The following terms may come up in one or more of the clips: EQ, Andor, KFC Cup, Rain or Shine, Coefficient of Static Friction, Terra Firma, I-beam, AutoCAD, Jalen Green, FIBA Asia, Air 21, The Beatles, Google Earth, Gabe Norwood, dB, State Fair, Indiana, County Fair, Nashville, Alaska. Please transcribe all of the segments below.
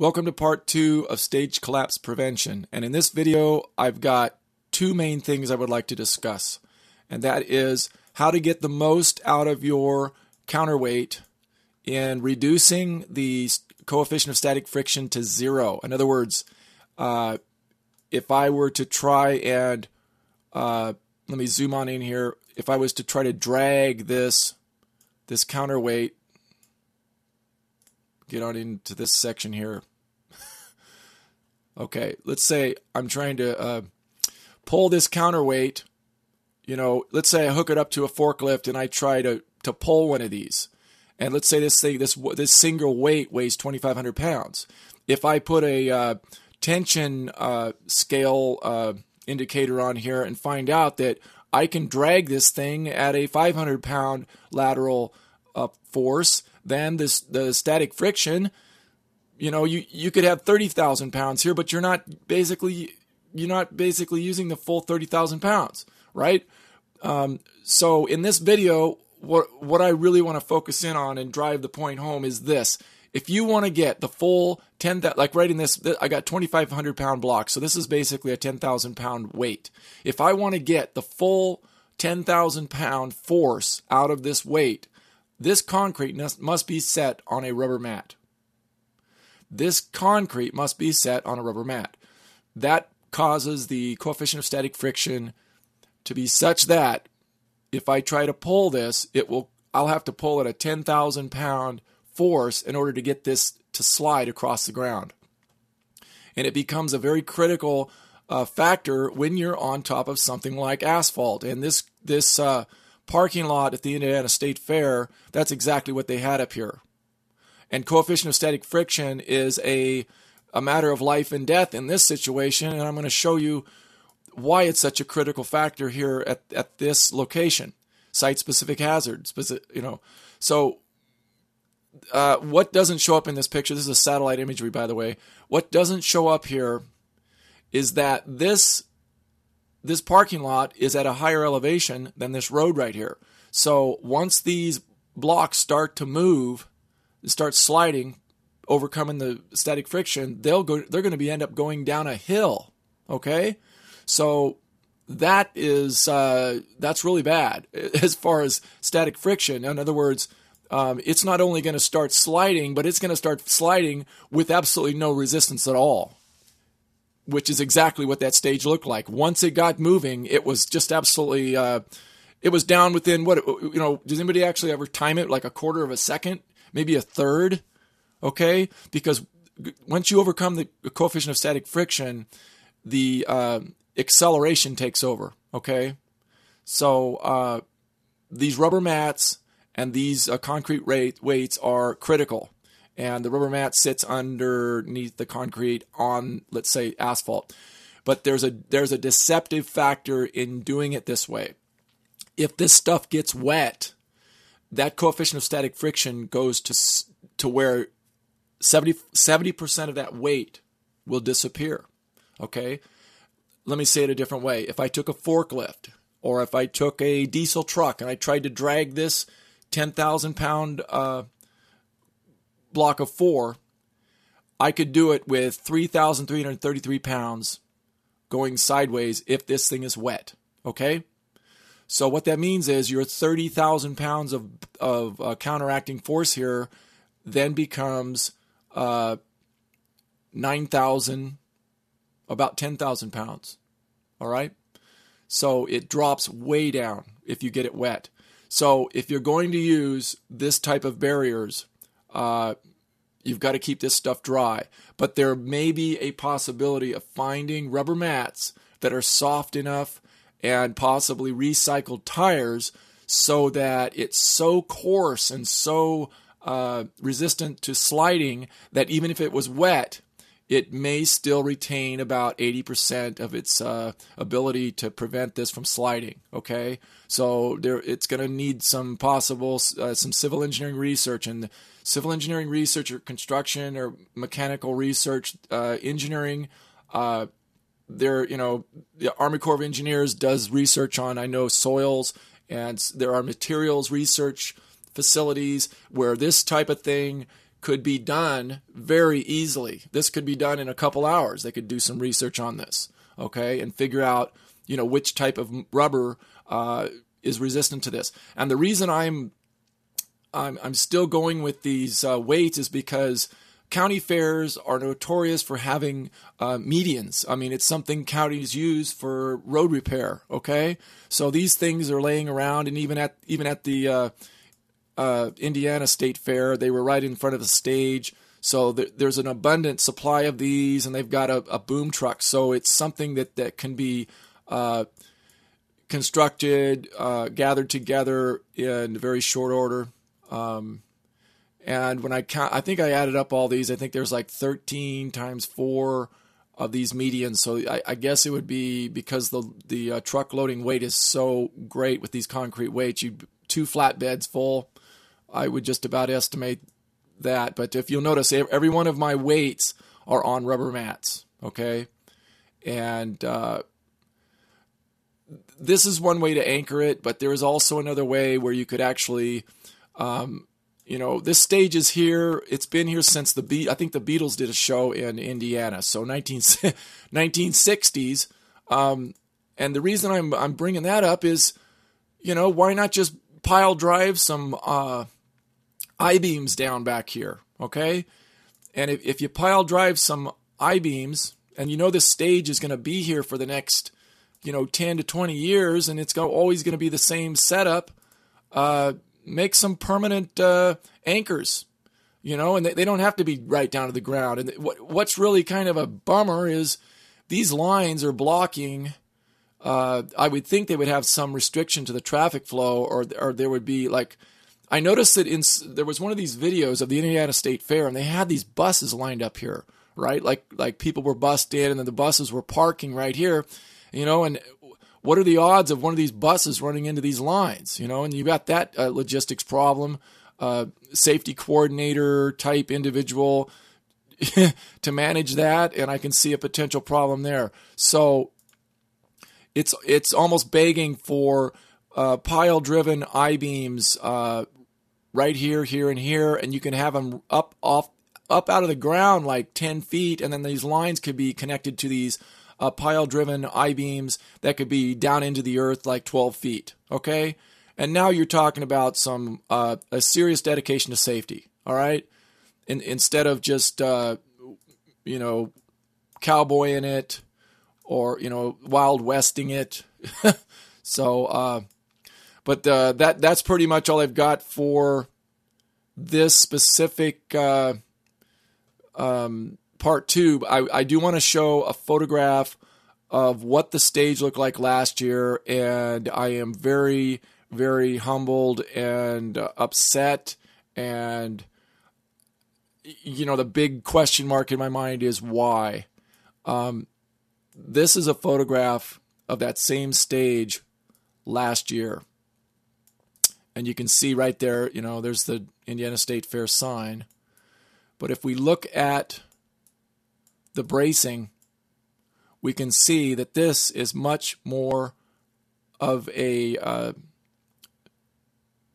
Welcome to part 2 of stage collapse prevention, and in this video I've got two main things I would like to discuss, and that is how to get the most out of your counterweight in reducing the coefficient of static friction to zero. In other words, if I were to try and, let me zoom on in here, if I was to try to drag this counterweight, get on into this section here. Okay, let's say I'm trying to pull this counterweight. You know, let's say I hook it up to a forklift and I try to pull one of these. And let's say this single weight weighs 2,500 pounds. If I put a tension scale indicator on here and find out that I can drag this thing at a 500 pound lateral force, then the static friction, you know, you could have 30,000 pounds here, but you're not basically using the full 30,000 pounds, right? So in this video, what I really want to focus in on and drive the point home is this. If you want to get the full 10, like right in this, I got 2,500 pound blocks, so this is basically a 10,000 pound weight. If I want to get the full 10,000 pound force out of this weight, this concrete must be set on a rubber mat. This concrete must be set on a rubber mat. That causes the coefficient of static friction to be such that if I try to pull this, I'll have to pull at a 10,000 pound force in order to get this to slide across the ground. And it becomes a very critical factor when you're on top of something like asphalt. And this parking lot at the Indiana State Fair, that's exactly what they had up here. And coefficient of static friction is a matter of life and death in this situation, and I'm going to show you why it's such a critical factor here at this location. Site-specific hazards, you know. So what doesn't show up in this picture, this is a satellite imagery, by the way, what doesn't show up here is that this parking lot is at a higher elevation than this road right here. So once these blocks start to move, start sliding, overcoming the static friction, they're going to be end up going down a hill. Okay, so that is that's really bad as far as static friction. In other words, it's not only going to start sliding, but it's going to start sliding with absolutely no resistance at all, which is exactly what that stage looked like. Once it got moving, it was just absolutely, it was down within what, you know, does anybody actually ever time it like a quarter of a second, maybe a third? Okay, because once you overcome the coefficient of static friction, the acceleration takes over, okay? So these rubber mats and these concrete weights are critical. And the rubber mat sits underneath the concrete on, let's say, asphalt. But there's a deceptive factor in doing it this way. If this stuff gets wet, that coefficient of static friction goes to where 70% of that weight will disappear. Okay? Let me say it a different way. If I took a forklift or if I took a diesel truck and I tried to drag this 10,000 pound block of four, I could do it with 3,333 pounds going sideways if this thing is wet, okay? So what that means is your 30,000 pounds of counteracting force here then becomes 9,000, about 10,000 pounds, all right? So it drops way down if you get it wet. So if you're going to use this type of barriers, you've got to keep this stuff dry. But there may be a possibility of finding rubber mats that are soft enough and possibly recycled tires so that it's so coarse and so resistant to sliding that even if it was wet, it may still retain about 80% of its ability to prevent this from sliding, okay? So it's going to need some possible, some civil engineering research, and civil engineering research or construction or mechanical research, engineering, you know, the Army Corps of Engineers does research on, I know, soils, and there are materials research facilities where this type of thing could be done very easily. This could be done in a couple hours. They could do some research on this, okay, and figure out, you know, which type of rubber is resistant to this. And the reason I'm still going with these weights is because county fairs are notorious for having medians. I mean, it's something counties use for road repair. Okay, so these things are laying around, and even at the Indiana State Fair, they were right in front of the stage. So there's an abundant supply of these, and they've got a boom truck. So it's something that can be constructed, gathered together in very short order. And when I count, I think I added up all these. I think there's like 13 times 4 of these medians. So I guess it would be because the truck loading weight is so great with these concrete weights. You 2 flatbeds full, I would just about estimate that. But if you'll notice, every one of my weights are on rubber mats. Okay, and this is one way to anchor it. But there is also another way where you could actually. You know, this stage is here. It's been here since I think the Beatles did a show in Indiana, so 1960s. And the reason I'm bringing that up is, you know, why not just pile drive some I-beams down back here, okay? And if you pile drive some I-beams, and you know this stage is going to be here for the next, you know, 10 to 20 years, and it's always going to be the same setup, make some permanent anchors, you know, and they don't have to be right down to the ground. And what's really kind of a bummer is these lines are blocking. I would think they would have some restriction to the traffic flow, or there would be like, I noticed that there was one of these videos of the Indiana State Fair, and they had these buses lined up here, right? Like people were bussed in, and then the buses were parking right here, you know, and what are the odds of one of these buses running into these lines, you know? And you got that logistics problem, safety coordinator type individual to manage that, and I can see a potential problem there. So it's almost begging for pile-driven I-beams right here, here, and here, and you can have them up out of the ground like 10 feet, and then these lines could be connected to these pile-driven I-beams that could be down into the earth like 12 feet, okay? And now you're talking about some a serious dedication to safety, all right? Instead of just, you know, cowboying it or, you know, wild westing it. So, but that's pretty much all I've got for this specific Part 2, I do want to show a photograph of what the stage looked like last year, and I am very, very humbled and upset, and, you know, the big question mark in my mind is why. This is a photograph of that same stage last year, and you can see right there, you know, there's the Indiana State Fair sign, but if we look at the bracing, we can see that this is much more of a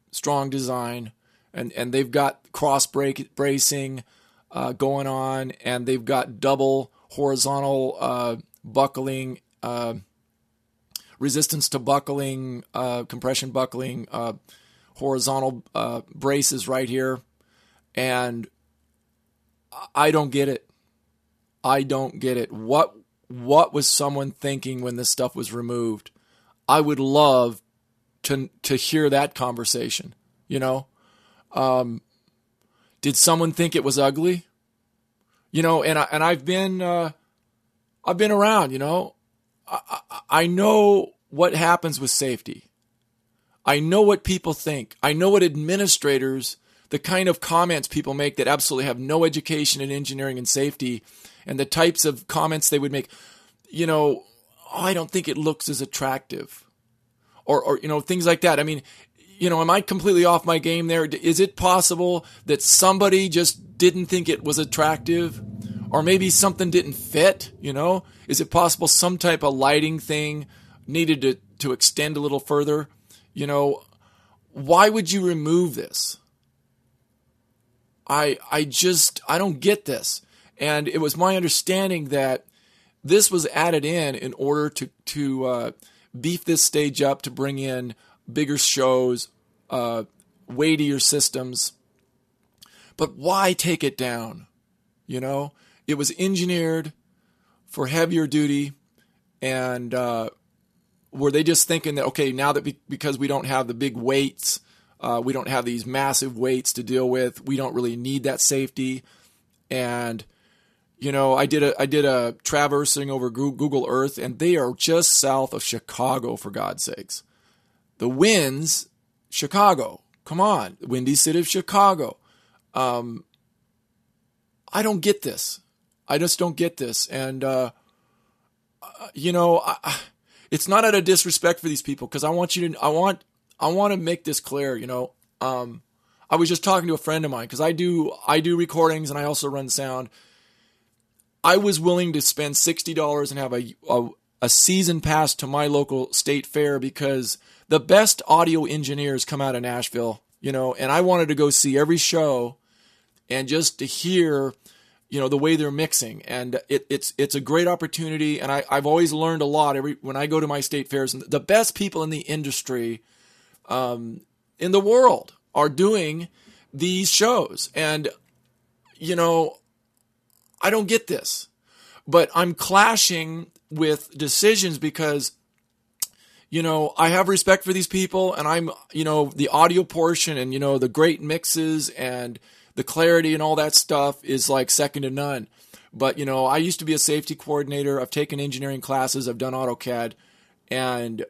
strong design, and they've got cross bracing going on, and they've got double horizontal buckling, resistance to buckling, compression buckling, horizontal braces right here, and I don't get it. I don't get it. What was someone thinking when this stuff was removed? I would love to hear that conversation. You know, did someone think it was ugly? You know, I've been around. You know, I know what happens with safety. I know what people think. I know what administrators, the kind of comments people make that absolutely have no education in engineering and safety, and the types of comments they would make, you know, oh, I don't think it looks as attractive, or, you know, things like that. I mean, you know, am I completely off my game there? Is it possible that somebody just didn't think it was attractive, or maybe something didn't fit, you know? Is it possible some type of lighting thing needed to extend a little further? You know, why would you remove this? I don't get this. And it was my understanding that this was added in order to beef this stage up, to bring in bigger shows, weightier systems. But why take it down? You know, it was engineered for heavier duty, and were they just thinking that, okay, now that because we don't have the big weights, we don't have these massive weights to deal with, we don't really need that safety. And you know, I did a traversing over Google Earth, and they are just south of Chicago, for God's sakes. The wind's Chicago. Come on, windy city of Chicago. I don't get this. I just don't get this. And, you know, it's not out of disrespect for these people, because I want to make this clear, you know. I was just talking to a friend of mine, because I do recordings and I also run sound. I was willing to spend $60 and have a season pass to my local state fair, because the best audio engineers come out of Nashville, you know, and I wanted to go see every show and just to hear, you know, the way they're mixing. And it's a great opportunity, and I've always learned a lot when I go to my state fairs. And the best people in the industry, in the world, are doing these shows, and you know, I don't get this, but I'm clashing with decisions because, you know, I have respect for these people, and I'm, you know, the audio portion and, you know, the great mixes and the clarity and all that stuff is like second to none. But, you know, I used to be a safety coordinator. I've taken engineering classes. I've done AutoCAD, and,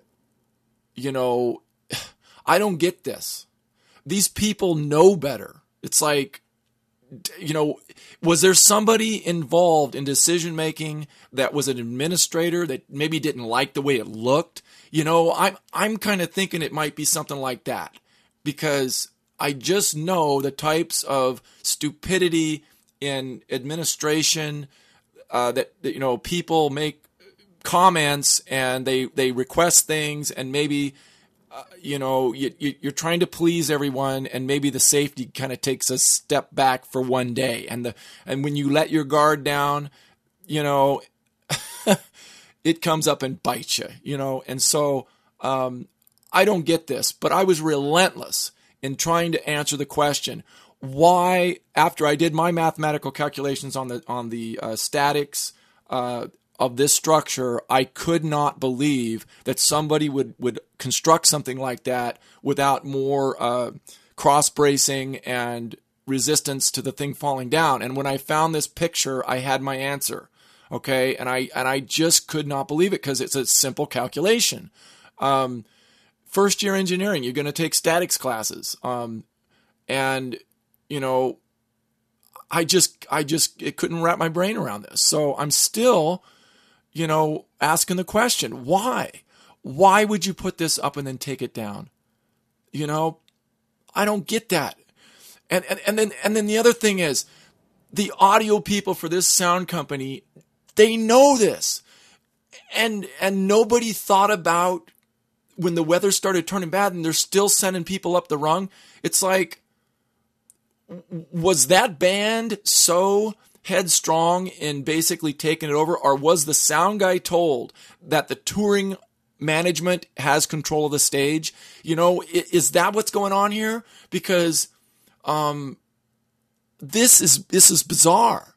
you know, I don't get this. These people know better. It's like, you know, was there somebody involved in decision making that was an administrator that maybe didn't like the way it looked? You know, I'm kind of thinking it might be something like that, because I just know the types of stupidity in administration that you know, people make comments and they request things, and maybe you know, you're trying to please everyone, and maybe the safety kind of takes a step back for one day. And when you let your guard down, you know, it comes up and bites you, you know. And so I don't get this, but I was relentless in trying to answer the question, why, after I did my mathematical calculations on the statics of this structure, I could not believe that somebody would construct something like that without more cross bracing and resistance to the thing falling down. And when I found this picture, I had my answer. Okay, and I just could not believe it, because it's a simple calculation. First year engineering, you're going to take statics classes, and you know, I just couldn't wrap my brain around this. So I'm still, you know, asking the question, why? Why would you put this up and then take it down? You know, I don't get that. And then the other thing is, the audio people for this sound company, they know this. And nobody thought about when the weather started turning bad and they're still sending people up the rung. It's like, was that band so headstrong in basically taking it over, or was the sound guy told that the touring management has control of the stage? You know, is that what's going on here? Because this is bizarre.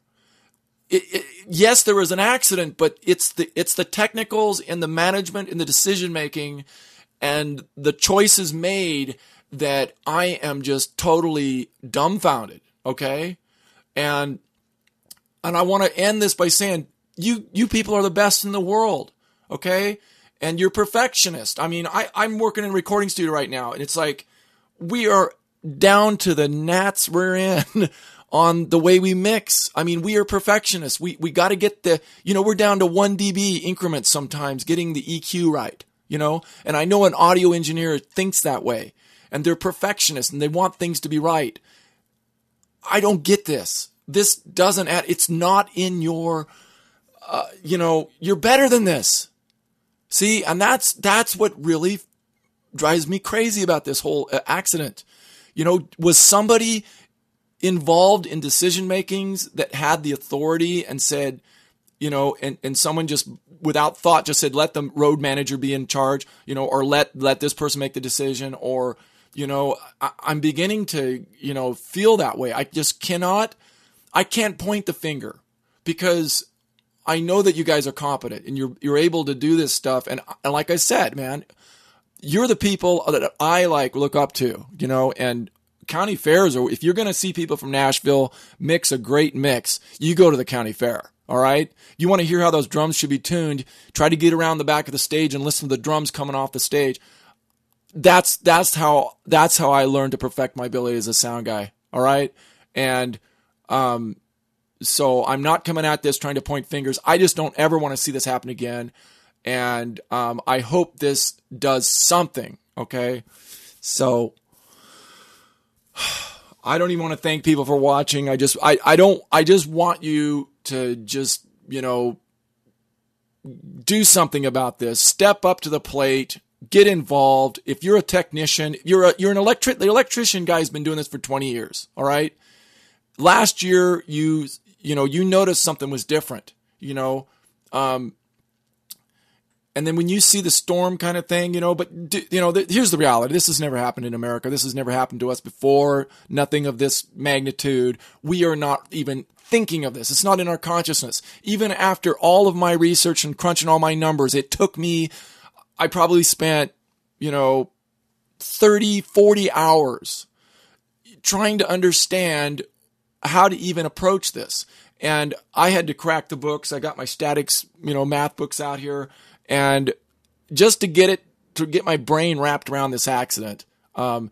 Yes, there was an accident, but it's the technicals and the management and the decision making and the choices made that I am just totally dumbfounded. Okay, and I want to end this by saying, you people are the best in the world, okay? And you're perfectionist. I mean, I'm working in a recording studio right now, and it's like, we are down to the gnats we're in on the way we mix. I mean, we are perfectionists. We got to get you know, we're down to 1 dB increments sometimes, getting the EQ right, you know? And I know an audio engineer thinks that way, and they're perfectionists, and they want things to be right. I don't get this. This doesn't add, it's not in your, you know, you're better than this. See, and that's what really drives me crazy about this whole accident. You know, was somebody involved in decision makings that had the authority and said, you know, and someone just without thought just said, let the road manager be in charge, you know, or let this person make the decision, or, you know, I'm beginning to, you know, feel that way. I just cannot, I can't point the finger because I know that you guys are competent and you're able to do this stuff. And like I said, man, you're the people that I like look up to, you know, and county fairs, or if you're going to see people from Nashville mix a great mix, you go to the county fair. All right. You want to hear how those drums should be tuned. Try to get around the back of the stage and listen to the drums coming off the stage. That's how I learned to perfect my ability as a sound guy. All right. And, so I'm not coming at this trying to point fingers. I just don't ever want to see this happen again. And, I hope this does something. Okay. So I don't even want to thank people for watching. I just want you to just, you know, do something about this. Step up to the plate. Get involved. If you're a technician, you're an electrician guy's been doing this for 20 years. All right. Last year, you noticed something was different, you know, and then when you see the storm kind of thing, you know, but you know, here's the reality. This has never happened in America. This has never happened to us before. Nothing of this magnitude. We are not even thinking of this. It's not in our consciousness. Even after all of my research and crunching all my numbers, it took me, I probably spent, you know, 30, 40 hours trying to understand how to even approach this. And I had to crack the books. I got my statics, you know, math books out here. And just to get my brain wrapped around this accident. And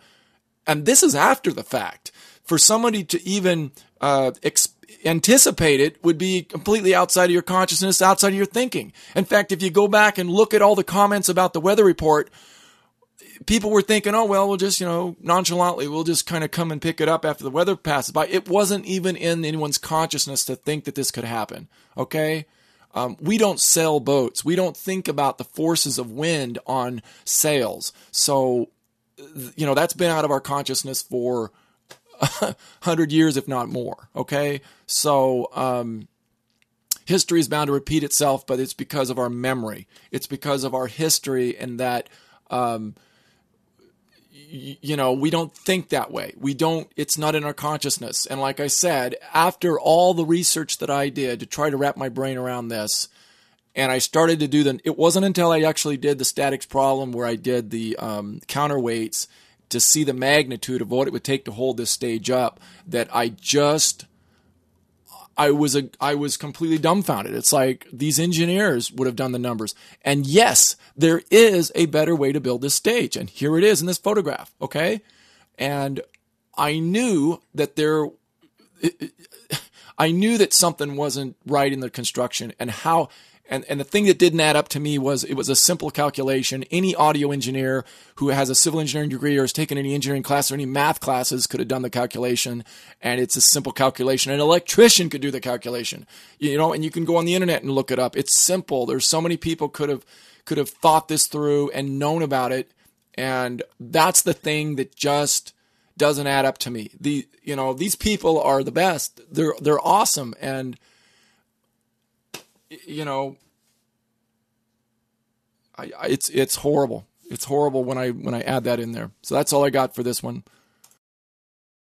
this is after the fact. For somebody to even anticipate it would be completely outside of your consciousness, outside of your thinking. In fact, if you go back and look at all the comments about the weather report, people were thinking, oh, well, we'll just, you know, nonchalantly, we'll just kind of come and pick it up after the weather passes by. It wasn't even in anyone's consciousness to think that this could happen. Okay. We don't sail boats. We don't think about the forces of wind on sails. So, you know, that's been out of our consciousness for 100 years, if not more. Okay. So, history is bound to repeat itself, but it's because of our memory. It's because of our history, and that, you know, we don't think that way. It's not in our consciousness. And like I said, after all the research that I did to try to wrap my brain around this, and I started to do it wasn't until I actually did the statics problem where I did the counterweights to see the magnitude of what it would take to hold this stage up, that I was completely dumbfounded. It's like these engineers would have done the numbers. And yes, there is a better way to build this stage. And here it is in this photograph. Okay. And I knew that something wasn't right in the construction, and how, and the thing that didn't add up to me was it was a simple calculation. Any audio engineer who has a civil engineering degree or has taken any engineering class or any math classes could have done the calculation, and it's a simple calculation. An electrician could do the calculation, you know, and you can go on the internet and look it up. It's simple. There's so many people could have thought this through and known about it, and that's the thing that just doesn't add up to me. You know, these people are the best. They're awesome, and you know, it's horrible. It's horrible when I add that in there. So that's all I got for this one.